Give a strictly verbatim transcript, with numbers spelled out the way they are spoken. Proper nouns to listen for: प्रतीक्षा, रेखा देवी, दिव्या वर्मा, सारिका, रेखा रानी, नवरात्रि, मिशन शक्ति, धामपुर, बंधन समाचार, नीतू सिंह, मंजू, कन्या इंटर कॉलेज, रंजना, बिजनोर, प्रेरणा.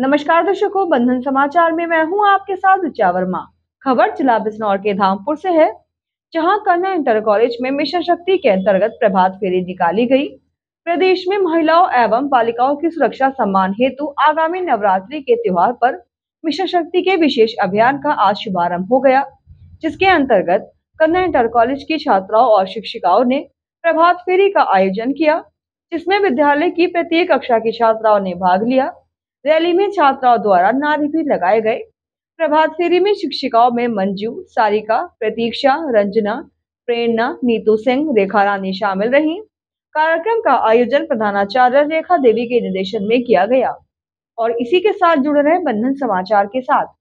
नमस्कार दर्शकों, बंधन समाचार में मैं हूं आपके साथ दिव्या वर्मा। खबर जिला बिजनोर के धामपुर से है, जहां कन्या इंटर कॉलेज में मिशन शक्ति के अंतर्गत प्रभात फेरी निकाली गई। प्रदेश में महिलाओं एवं बालिकाओं की सुरक्षा सम्मान हेतु आगामी नवरात्रि के त्योहार पर मिशन शक्ति के विशेष अभियान का आज शुभारम्भ हो गया, जिसके अंतर्गत कन्या इंटर कॉलेज की छात्राओं और शिक्षिकाओं ने प्रभात फेरी का आयोजन किया, जिसमें विद्यालय की प्रत्येक कक्षा की छात्राओं ने भाग लिया। रैली में छात्राओं द्वारा नारे भी लगाए गए। प्रभात फेरी में शिक्षिकाओं में मंजू, सारिका, प्रतीक्षा, रंजना, प्रेरणा, नीतू सिंह, रेखा रानी शामिल रहीं। कार्यक्रम का आयोजन प्रधानाचार्य रेखा देवी के निर्देशन में किया गया। और इसी के साथ जुड़ रहे बंधन समाचार के साथ।